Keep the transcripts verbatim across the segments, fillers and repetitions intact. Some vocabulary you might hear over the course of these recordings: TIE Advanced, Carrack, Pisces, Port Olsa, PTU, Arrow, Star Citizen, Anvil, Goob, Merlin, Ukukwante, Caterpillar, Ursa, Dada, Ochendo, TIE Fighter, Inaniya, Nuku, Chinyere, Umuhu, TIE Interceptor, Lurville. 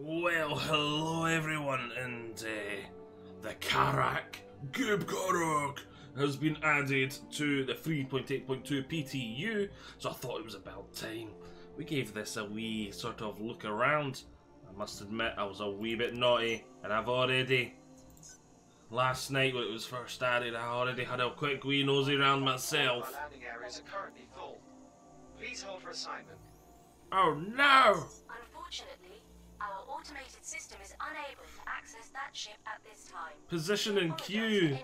Well, hello everyone, and uh, the Carrack, Goob Carrack, has been added to the three point eight point two P T U, so I thought it was about time. We gave this a wee sort of look around. I must admit I was a wee bit naughty, and I've already, last night when it was first added, I already had a quick wee nosy round myself. Our landing areas are currently full. Please hold for assignment. Oh no! Unfortunately, our automated system is unable to access that ship at this time. Position and queue.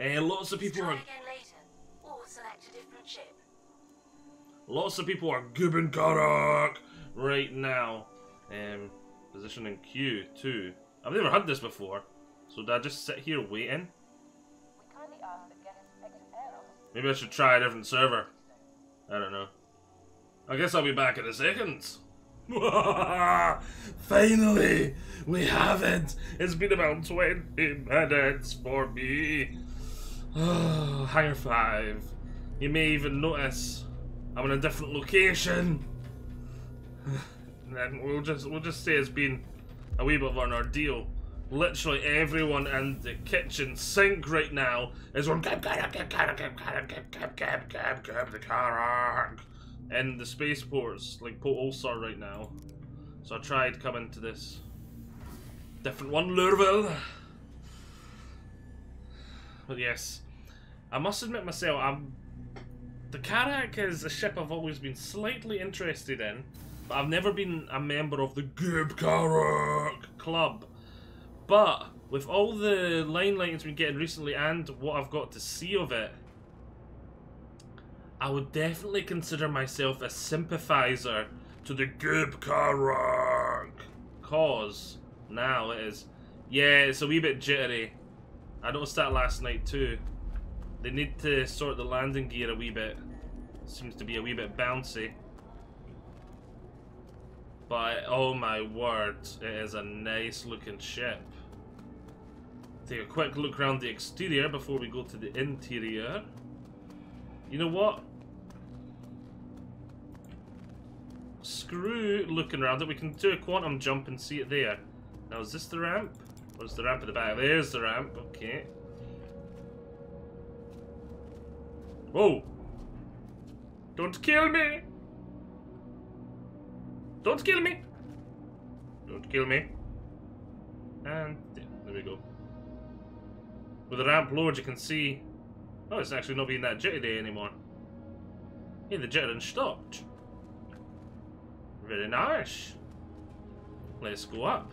Uh, lots of people are. Try again later, or select a different ship. Lots of people are goobing Carrack right now. Um, position and queue too. I've never had this before, so did I just sit here waiting? We kindly ask that guests exit Arrow. Maybe I should try a different server. I don't know. I guess I'll be back in a second. Finally, we have it. It's been about twenty minutes for me. Oh, hangar five. You may even notice I'm in a different location. And then we'll just we'll just say it's been a wee bit of an ordeal. Literally everyone in the kitchen sink right now is on Gab Gab Gab Gab Gab Gab Gab Gab Gab Gab Gab the Carrack in the spaceports like Port Olsa right now. So I tried coming to this different one, Lurville. But yes, I must admit myself, I'm the Carrack is a ship I've always been slightly interested in, but I've never been a member of the Goob Carrack Club. But with all the limelight it's been getting recently and what I've got to see of it, I would definitely consider myself a sympathizer to the Goob Carrack cause. Now it is. Yeah, it's a wee bit jittery. I noticed that last night too. They need to sort the landing gear a wee bit. Seems to be a wee bit bouncy. But oh my word, it is a nice looking ship. Take a quick look around the exterior before we go to the interior. You know what? Screw looking around it. We can do a quantum jump and see it there. Now, is this the ramp? Or is the ramp at the back? There's the ramp. Okay. Whoa! Don't kill me! Don't kill me! Don't kill me. And there we go. With the ramp lowered, you can see. Oh, it's actually not being that jittery anymore. Yeah, the jittering stopped. Very nice. Let's go up.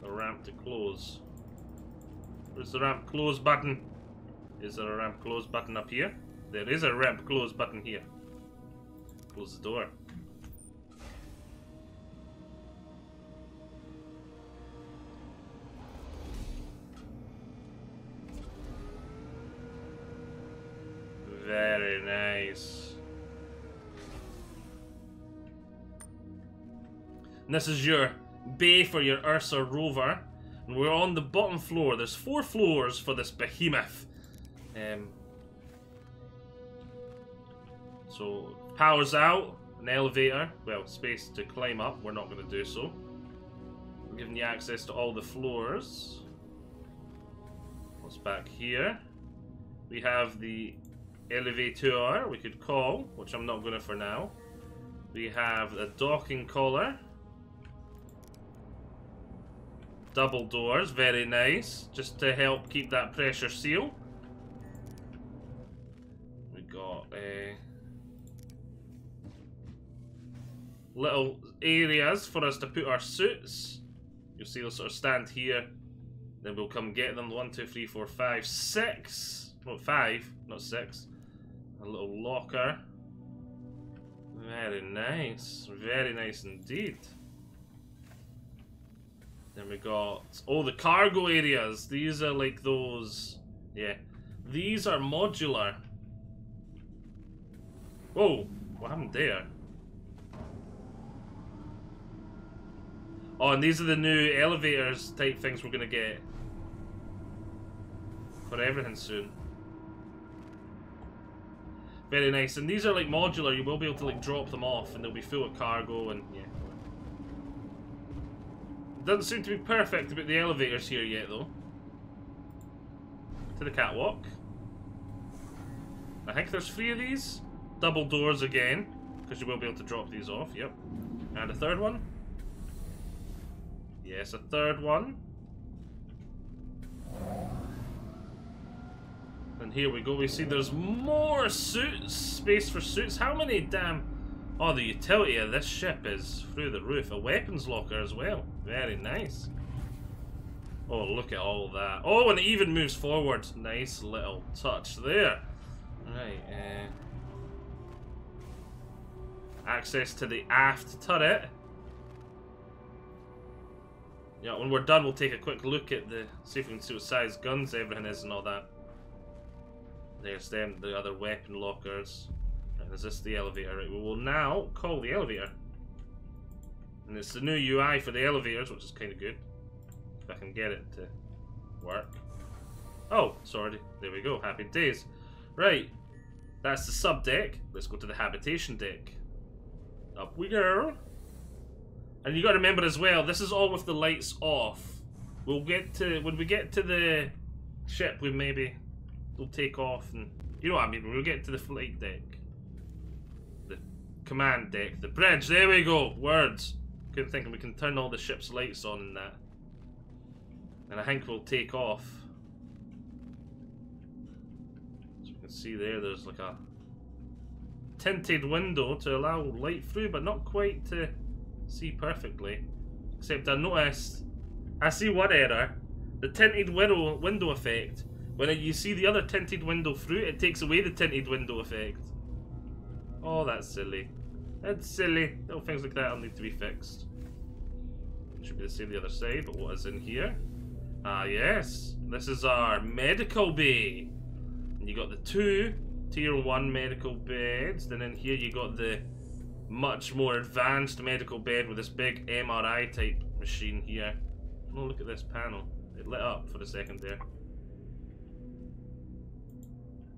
The ramp to close. Where's the ramp close button? Is there a ramp close button up here? There is a ramp close button here. Close the door. Very nice. And this is your bay for your Ursa rover. And we're on the bottom floor. There's four floors for this behemoth. Um, so, power's out. An elevator. Well, space to climb up. We're not going to do so. We're giving you access to all the floors. What's back here? We have the elevator we could call, which I'm not going to for now. We have a docking collar. Double doors, very nice, just to help keep that pressure seal. We got uh, little areas for us to put our suits. You'll see they'll sort of stand here, then we'll come get them. One, two, three, four, five, six. Well, five, not six. A little locker. Very nice. Very nice indeed. Then we got... Oh, the cargo areas. These are like those... Yeah. These are modular. Whoa. What happened there? Oh, and these are the new elevators type things we're going to get. For everything soon. Very nice. And these are like modular, you will be able to like drop them off and they'll be full of cargo and yeah. Doesn't seem to be perfect about the elevators here yet though. To the catwalk. I think there's three of these. Double doors again, because you will be able to drop these off, yep. And a third one. Yes, a third one. And here we go, we see there's more suits, space for suits. How many damn... Oh, the utility of this ship is through the roof. A weapons locker as well. Very nice. Oh, look at all that. Oh, and it even moves forward. Nice little touch there. Right, uh... access to the aft turret. Yeah, when we're done, we'll take a quick look at the... see if we can see what size guns everything is and all that. There's them, the other weapon lockers. Right, is this the elevator? Right, we will now call the elevator. And it's the new U I for the elevators, which is kind of good. If I can get it to work. Oh, sorry. There we go. Happy days. Right. That's the sub-deck. Let's go to the habitation deck. Up we go. And you got to remember as well, this is all with the lights off. We'll get to... when we get to the ship, we maybe... we'll take off and... you know what I mean, we'll get to the flight deck. The command deck. The bridge. There we go. Words. Good thinking. We can turn all the ship's lights on and that. And I think we'll take off. As you can see there, there's like a tinted window to allow light through, but not quite to see perfectly. Except I noticed, I see one error, the tinted window, window effect. When you see the other tinted window through, it takes away the tinted window effect. Oh, that's silly. That's silly. Little things like that will need to be fixed. It should be the same the other side, but what is in here? Ah, yes. This is our medical bay. And you got the two tier one medical beds. Then in here you got the much more advanced medical bed with this big M R I type machine here. Oh, look at this panel. It lit up for a second there.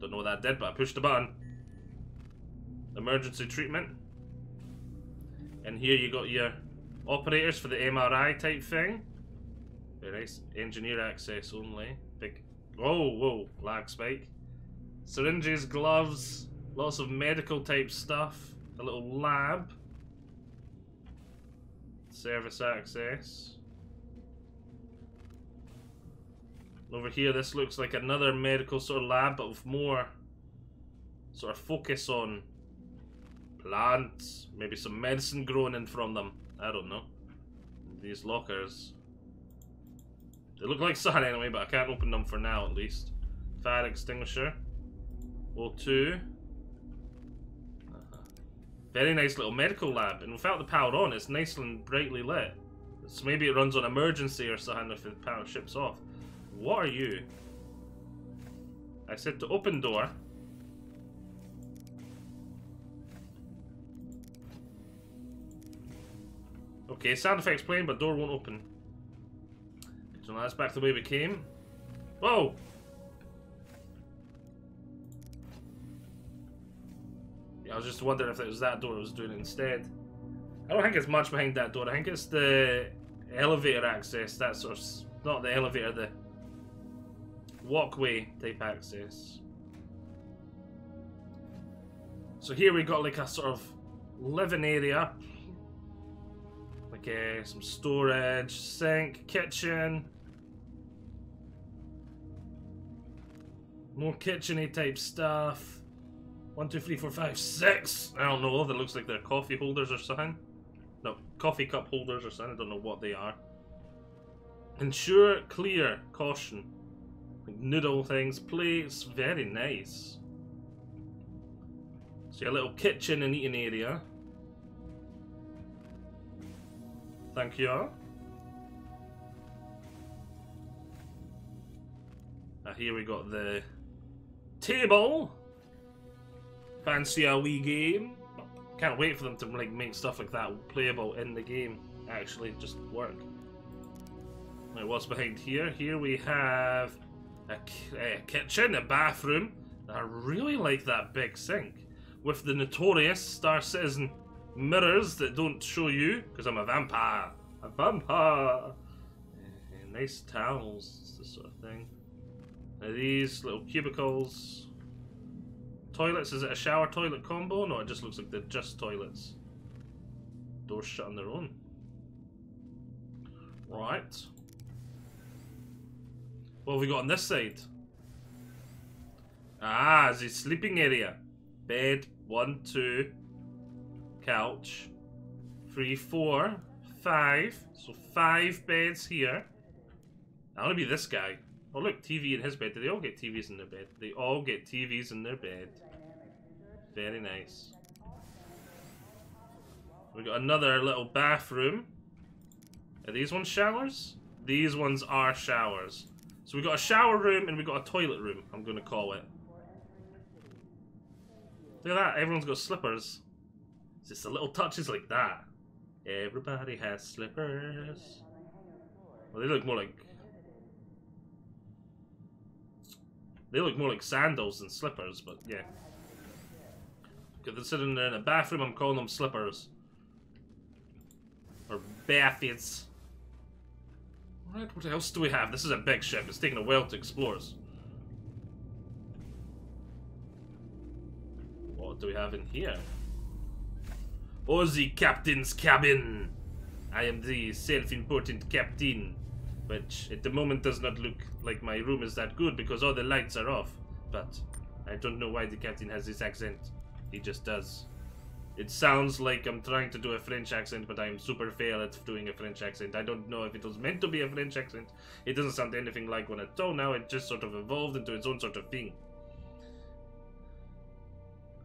Don't know what that did, but I pushed the button. Emergency treatment. And here you got your operators for the M R I type thing. Very nice. Engineer access only. Big. Oh, whoa. Lag spike. Syringes, gloves, lots of medical type stuff. A little lab. Service access. Over here, this looks like another medical sort of lab, but with more sort of focus on plants. Maybe some medicine growing in from them. I don't know. These lockers. They look like sun anyway, but I can't open them for now at least. Fire extinguisher. O two. Uh-huh. Very nice little medical lab. And without the power on, it's nicely and brightly lit. So maybe it runs on emergency or something if the power ship's off. What are you? I said to open door. Okay, sound effects playing, but door won't open. So now that's back the way we came. Whoa! Yeah, I was just wondering if it was that door I was doing instead. I don't think it's much behind that door. I think it's the elevator access. That sort of... not the elevator, the... walkway type access. So here we got like a sort of living area, like uh, some storage, sink, kitchen, more kitcheny type stuff. One, two, three, four, five, six. I don't know. That looks like they're coffee holders or something. No, coffee cup holders or something. I don't know what they are. Ensure clear caution. Like noodle things, plates, very nice. So a little kitchen and eating area. Thank you. Uh, here we got the table. Fancy a wee game. Can't wait for them to like make stuff like that playable in the game. Actually, just work. Now, what's behind here? Here we have a, a kitchen, a bathroom, I really like that big sink with the notorious Star Citizen mirrors that don't show you, because I'm a vampire. A vampire. And nice towels, this sort of thing. Now these little cubicles. Toilets, is it a shower toilet combo? No, it just looks like they're just toilets. Doors shut on their own. Right. What have we got on this side? Ah, it's a sleeping area. Bed, one, two. Couch. Three, four, five. So five beds here. I want to be this guy. Oh look, T V in his bed. Do they all get T Vs in their bed? They all get T Vs in their bed. Very nice. We got another little bathroom. Are these ones showers? These ones are showers. So we got a shower room and we got a toilet room, I'm going to call it. Look at that, everyone's got slippers. It's just the little touches like that. Everybody has slippers. Well, they look more like... They look more like sandals than slippers, but yeah. Because they're sitting there in a bathroom, I'm calling them slippers. Or bathies. Alright, what else do we have? This is a big ship, it's taking a while to explore. What do we have in here? Aussie Captain's Cabin! I am the self-important captain. Which, at the moment, does not look like my room is that good because all the lights are off. But, I don't know why the captain has this accent. He just does. It sounds like I'm trying to do a French accent, but I'm super fail at doing a French accent. I don't know if it was meant to be a French accent. It doesn't sound anything like one at all now. It just sort of evolved into its own sort of thing.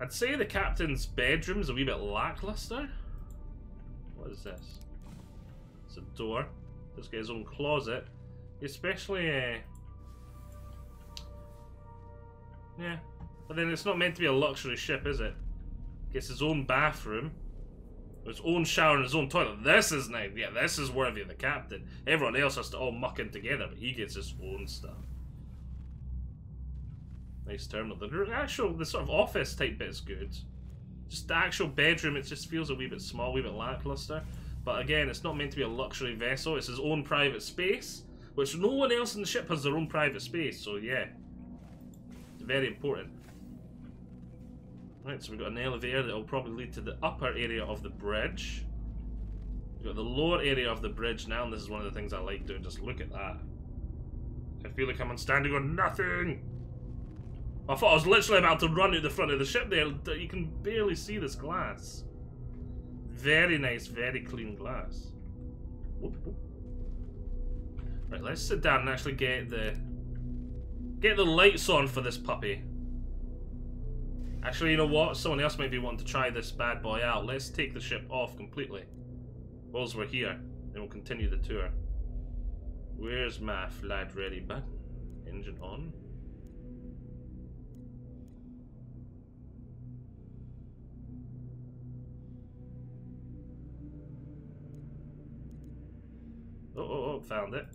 I'd say the captain's bedroom's a wee bit lackluster. What is this? It's a door. Let's get his own closet, especially, uh, yeah, but then it's not meant to be a luxury ship, is it? Gets his own bathroom, his own shower and his own toilet. This is nice, yeah, this is worthy of the captain. Everyone else has to all muck in together, but he gets his own stuff. Nice terminal. The actual, the sort of office type bit is good. Just the actual bedroom, it just feels a wee bit small, a wee bit lackluster. But again, it's not meant to be a luxury vessel, it's his own private space, which no one else in the ship has their own private space, so yeah. It's very important. Right, so we've got an elevator that will probably lead to the upper area of the bridge. We've got the lower area of the bridge now, and this is one of the things I like doing, just look at that. I feel like I'm standing on nothing! I thought I was literally about to run out the front of the ship there, you can barely see this glass. Very nice, very clean glass. Whoop, whoop. Right, let's sit down and actually get the get the lights on for this puppy. Actually, you know what? Someone else might be wanting to try this bad boy out. Let's take the ship off completely. Whilst we're here, then we'll continue the tour. Where's my flight ready button? Engine on. Oh, oh, oh, found it.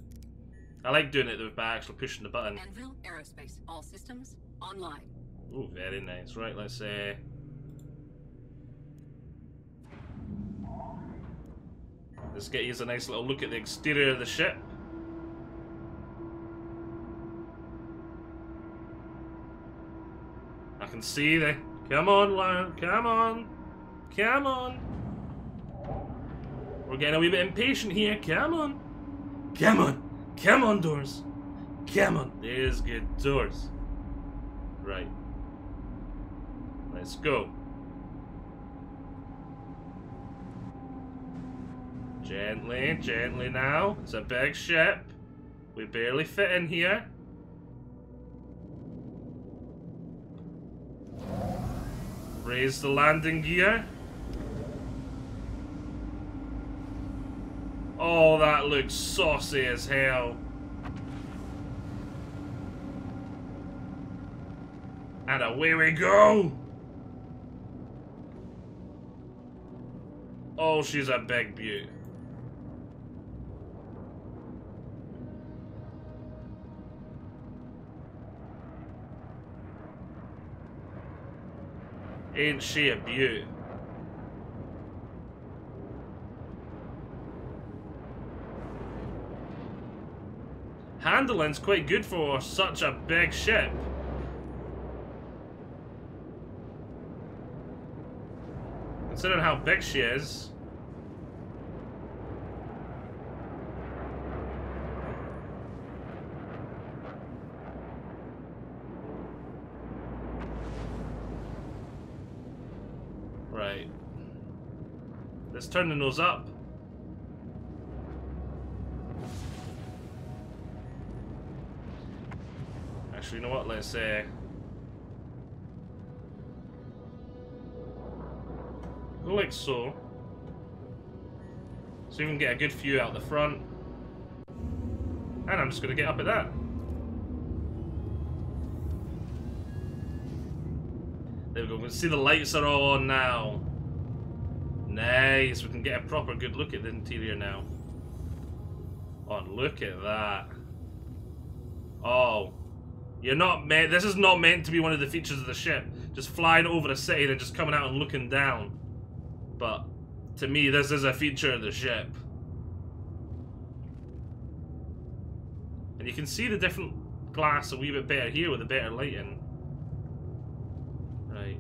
I like doing it by actually pushing the button. Anvil, aerospace, all systems online. Oh, very nice. Right, let's uh... let's get you a nice little look at the exterior of the ship. I can see the... Come on, Lion. Come on. Come on. We're getting a wee bit impatient here. Come on. Come on! Come on, doors! Come on! There's good doors. Right. Let's go. Gently, gently now. It's a big ship. We barely fit in here. Raise the landing gear. Oh, that looks saucy as hell. And away we go! Oh, she's a big beaut. Ain't she a beaut? Handling's quite good for such a big ship. Considering how big she is. Right. Let's turn those up. Actually, you know what? Let's uh go like so. So we can get a good view out the front. And I'm just gonna get up at that. There we go, we can see the lights are all on now. Nice, we can get a proper good look at the interior now. Oh, look at that. Oh. You're not meant, this is not meant to be one of the features of the ship. Just flying over a city and just coming out and looking down. But, to me, this is a feature of the ship. And you can see the different glass a wee bit better here with the better lighting. Right.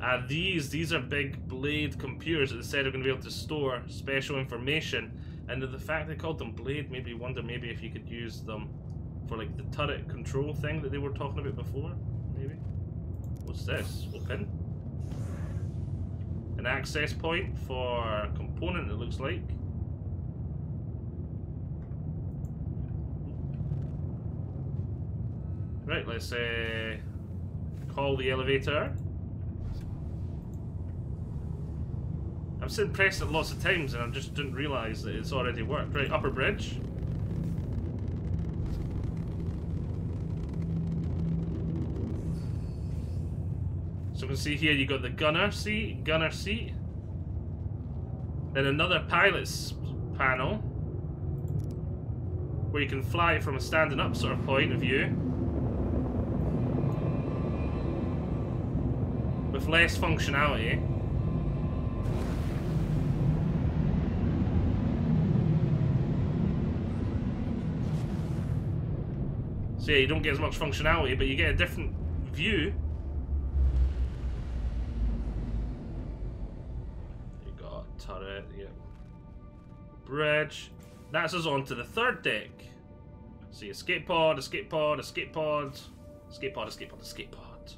And these, these are big blade computers that they said are going to be able to store special information. And the fact they called them blade made me wonder maybe if you could use them for like the turret control thing that they were talking about before, maybe? What's this? Open. An access point for a component, it looks like. Right, let's uh, call the elevator. I've seen press it lots of times and I just didn't realise that it's already worked. Right, upper bridge. So you can see here you got the gunner seat, gunner seat, then another pilot's panel where you can fly from a standing up sort of point of view with less functionality. So yeah, you don't get as much functionality, but you get a different view. Turret, yeah. Bridge. That's us on to the third deck. See, escape pod, escape pod, escape pod, escape pod, escape pod, escape pod.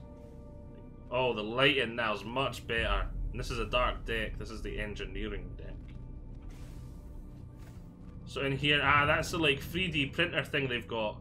Oh, the lighting now is much better. And this is a dark deck. This is the engineering deck. So in here, ah, that's the like three D printer thing they've got,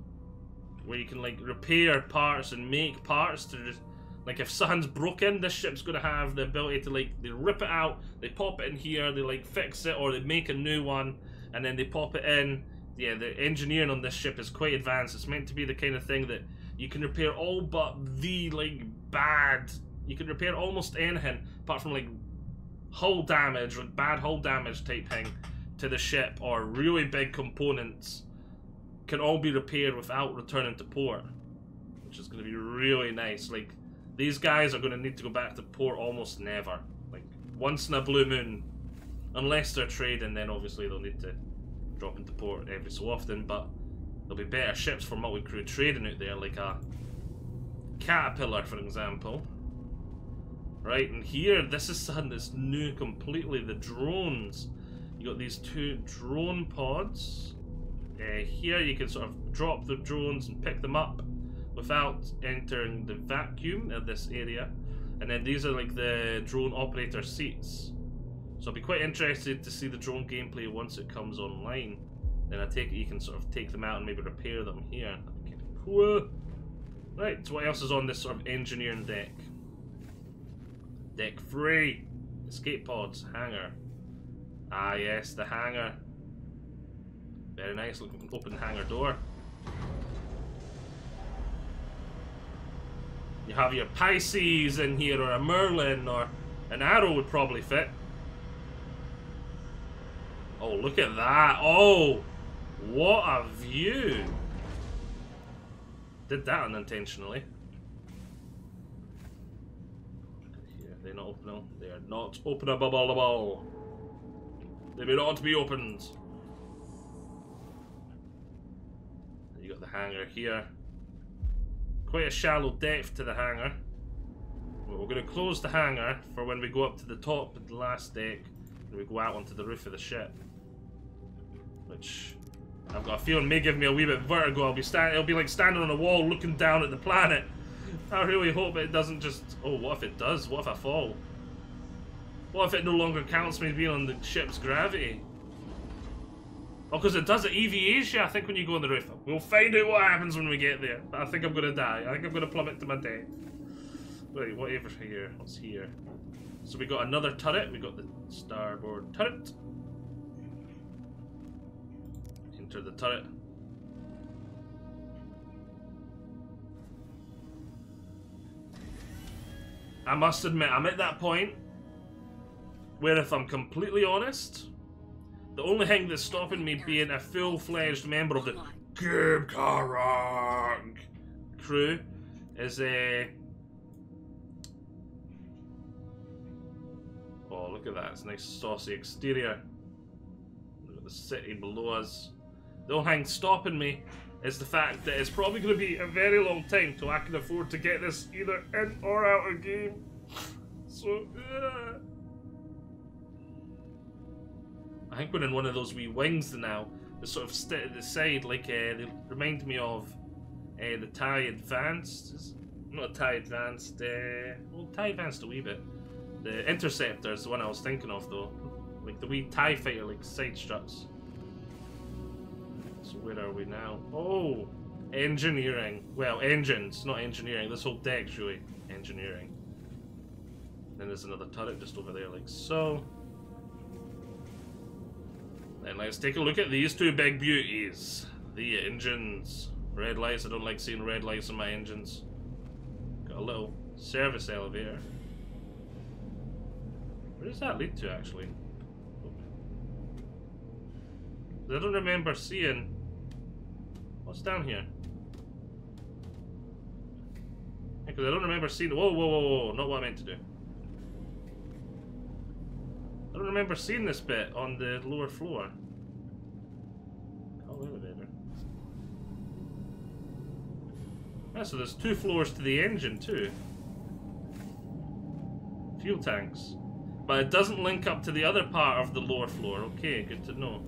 where you can like repair parts and make parts to. Just, like if something's broken, this ship's gonna have the ability to like, they rip it out, they pop it in here, they like fix it, or they make a new one, and then they pop it in. Yeah, the engineering on this ship is quite advanced. It's meant to be the kind of thing that you can repair all but the like bad, you can repair almost anything apart from like hull damage, like bad hull damage type thing to the ship, or really big components can all be repaired without returning to port, which is gonna be really nice. Like, these guys are going to need to go back to port almost never. Like, once in a blue moon. Unless they're trading, then obviously they'll need to drop into port every so often, but there'll be better ships for multi-crew trading out there, like a Caterpillar, for example. Right, and here, this is something that's new completely. The drones. You got these two drone pods. Uh, here you can sort of drop the drones and pick them up without entering the vacuum of this area. And then these are like the drone operator seats. So I'll be quite interested to see the drone gameplay once it comes online. Then I take it you can sort of take them out and maybe repair them here. Okay. Cool. Right, so what else is on this sort of engineering deck? Deck three. Escape pods, hangar. Ah yes, the hangar. Very nice looking open hangar door. You have your Pisces in here, or a Merlin, or an Arrow would probably fit. Oh, look at that. Oh, what a view. Did that unintentionally. they're not openable. They are not openable. They may not be opened. And you got the hangar here. Quite a shallow depth to the hangar. But we're going to close the hangar for when we go up to the top of the last deck and we go out onto the roof of the ship. Which I've got a feeling may give me a wee bit of vertigo. I'll be standing. It'll be like standing on a wall looking down at the planet. I really hope it doesn't just... Oh, what if it does? What if I fall? What if it no longer counts me being on the ship's gravity? Oh, because it does it E V As you, I think, when you go on the roof. We'll find out what happens when we get there. But I think I'm going to die. I think I'm going to plummet to my death. Wait, whatever's here. What's here? So we got another turret. We got the starboard turret. Enter the turret. I must admit, I'm at that point where, if I'm completely honest, the only thing that's stopping me being a full-fledged member of the Carrack crew is a... Uh... Oh, look at that. It's a nice saucy exterior. Look at the city below us. The only thing stopping me is the fact that it's probably going to be a very long time till I can afford to get this either in or out of game. So, uh, I think we're in one of those wee wings now. They sort of sit at the side, like uh, they remind me of uh, the TIE Advanced. Not a TIE Advanced. Uh, well, TIE Advanced a wee bit. The Interceptor is the one I was thinking of, though. Like the wee TIE Fighter, like side struts. So where are we now? Oh! Engineering. Well, engines, not engineering. This whole deck's really engineering. Then there's another turret just over there, like so. Then let's take a look at these two big beauties. The engines. Red lights. I don't like seeing red lights on my engines. Got a little service elevator. Where does that lead to, actually? I don't remember seeing... What's down here? Because yeah, I don't remember seeing... Whoa, whoa, whoa, whoa, not what I meant to do. I don't remember seeing this bit on the lower floor. Call elevator. Yeah, so there's two floors to the engine too. Fuel tanks. But it doesn't link up to the other part of the lower floor. Okay, good to know.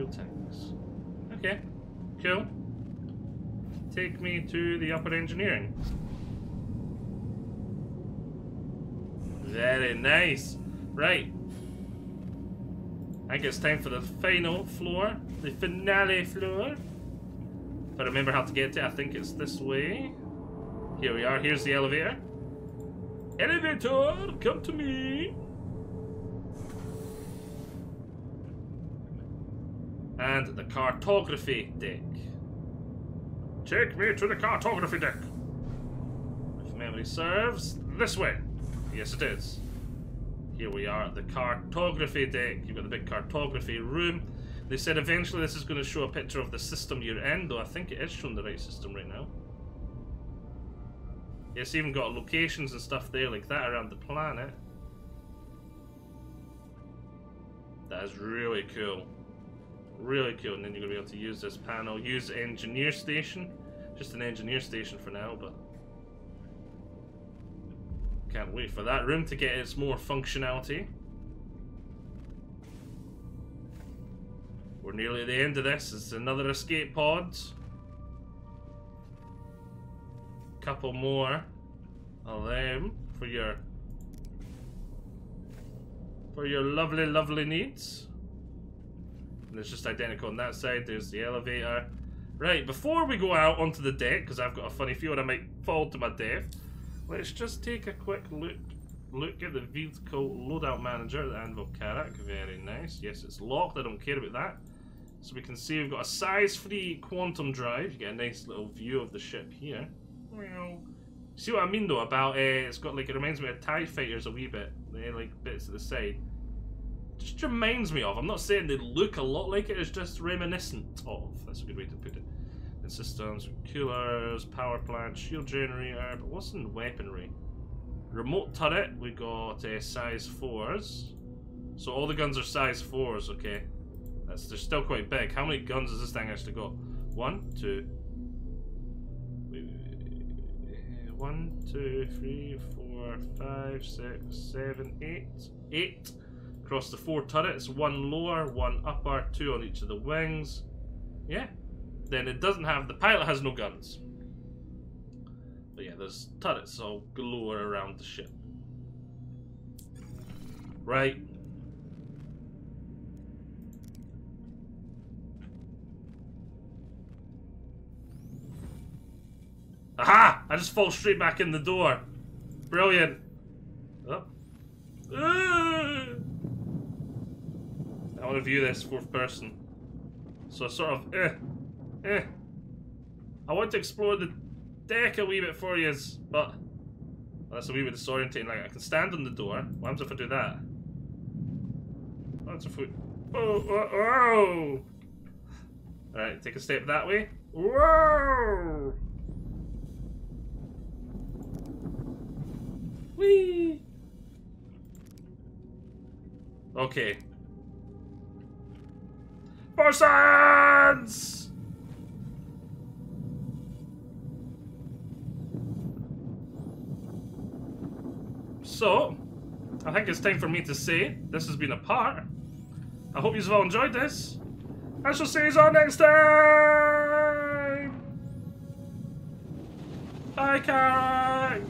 Tanks. Okay, cool. Take me to the upper engineering. Very nice. Right. I think it's time for the final floor, the finale floor. If I remember how to get to it, I think it's this way. Here we are. Here's the elevator. Elevator, come to me. And the cartography deck. Take me to the cartography deck. If memory serves, this way. Yes, it is. Here we are at the cartography deck. You've got the big cartography room. They said eventually this is going to show a picture of the system you're in, though I think it is showing the right system right now. It's even got locations and stuff there like that around the planet. That is really cool. Really cool, and then you're going to be able to use this panel. Use engineer station. Just an engineer station for now, but... Can't wait for that room to get its more functionality. We're nearly at the end of this. It's another escape pod. Couple more of them for your... For your lovely, lovely needs. And it's just identical on that side. There's the elevator. Right, before we go out onto the deck, because I've got a funny feeling I might fall to my death, let's just take a quick look look at the vehicle loadout manager, the Anvil Carrack. Very nice. Yes, it's locked. I don't care about that. So we can see we've got a size three quantum drive. You get a nice little view of the ship here. See what I mean, though, about uh, it's got like, it reminds me of TIE Fighters a wee bit. They're like bits at the side. Just reminds me of. I'm not saying they look a lot like it, it's just reminiscent of. That's a good way to put it. systems, coolers, power plant, shield generator, but what's in weaponry? Remote turret, we got uh, size fours. So all the guns are size fours, okay. That's, they're still quite big. How many guns has this thing actually got? One, two. Wait, wait, wait. One, two, three, four, five, six, seven, eight. Eight. Across the four turrets, one lower, one upper, two on each of the wings. Yeah. Then it doesn't have, the pilot has no guns. But yeah, there's turrets all galore around the ship. Right. Aha! I just fall straight back in the door. Brilliant. Oh. Ah! I want to view this fourth person. So I sort of, eh, eh. I want to explore the deck a wee bit for you, but that's a wee bit disorientating. Like, I can stand on the door. What happens if I do that? That's a foot. Oh, oh, oh! Alright, take a step that way. Whoa! Whee! Okay. For science! So, I think it's time for me to say this has been a part. I hope you've all enjoyed this. I shall see you all next time! Bye, Carrack!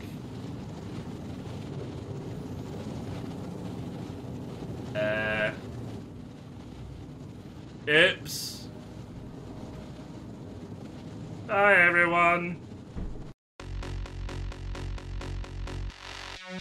Uh... Oops. Hi, everyone.